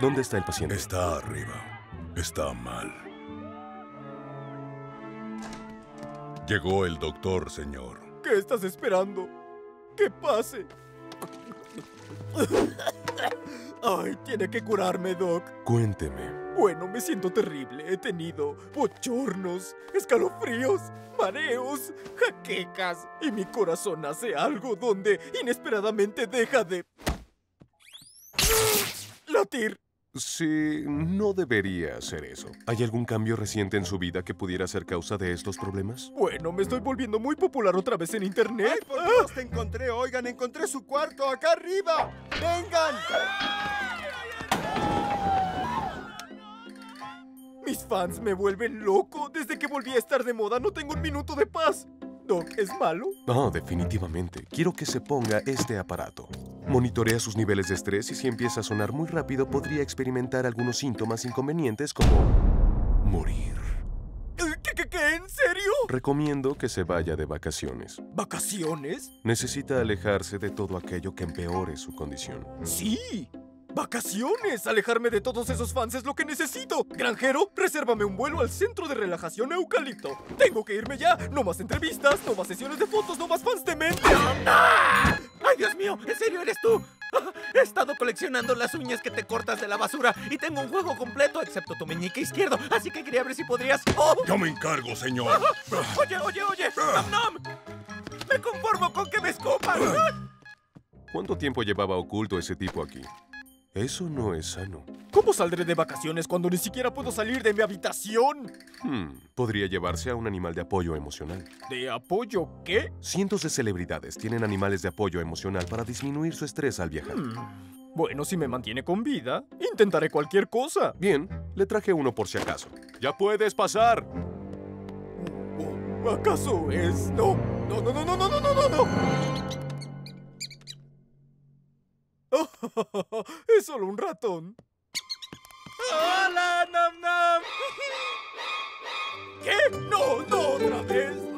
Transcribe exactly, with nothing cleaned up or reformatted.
¿Dónde está el paciente? Está arriba. Está mal. Llegó el doctor, señor. ¿Qué estás esperando? ¡Que pase! Ay, tiene que curarme, Doc. Cuénteme. Bueno, me siento terrible. He tenido bochornos, escalofríos, mareos, jaquecas. Y mi corazón hace algo donde inesperadamente deja de... latir. Sí, no debería hacer eso. ¿Hay algún cambio reciente en su vida que pudiera ser causa de estos problemas? Bueno, me estoy volviendo muy popular otra vez en internet. ¡Ay, por Dios, te encontré! Oigan, encontré su cuarto, acá arriba. ¡Vengan! Mis fans me vuelven loco. Desde que volví a estar de moda no tengo un minuto de paz. Doc, ¿es malo? No, definitivamente. Quiero que se ponga este aparato. Monitorea sus niveles de estrés y si empieza a sonar muy rápido, podría experimentar algunos síntomas inconvenientes como... morir. ¿Qué, qué, qué? ¿En serio? Recomiendo que se vaya de vacaciones. ¿Vacaciones? Necesita alejarse de todo aquello que empeore su condición. ¡Sí! ¡Vacaciones! Alejarme de todos esos fans es lo que necesito. Granjero, resérvame un vuelo al centro de relajación Eucalipto. Tengo que irme ya. No más entrevistas, no más sesiones de fotos, no más fans de mente. ¡Ah! ¡Ay, Dios mío! ¿En serio eres tú? He estado coleccionando las uñas que te cortas de la basura y tengo un juego completo, excepto tu meñique izquierdo. Así que quería ver si podrías... ¡Oh! Yo me encargo, señor. Ah, oye, oye, oye. Ah. ¡Nom, nom! Me conformo con que me escupan. Ah. ¿Cuánto tiempo llevaba oculto ese tipo aquí? Eso no es sano. ¿Cómo saldré de vacaciones cuando ni siquiera puedo salir de mi habitación? Hmm, podría llevarse a un animal de apoyo emocional. ¿De apoyo qué? Cientos de celebridades tienen animales de apoyo emocional para disminuir su estrés al viajar. Hmm. Bueno, si me mantiene con vida, intentaré cualquier cosa. Bien, le traje uno por si acaso. ¡Ya puedes pasar! ¿Acaso es...? No, no, no, no, no, no, no, no, no. Es solo un ratón. ¡Hola, Nom Nom! ¿Qué? ¡No, no, otra vez!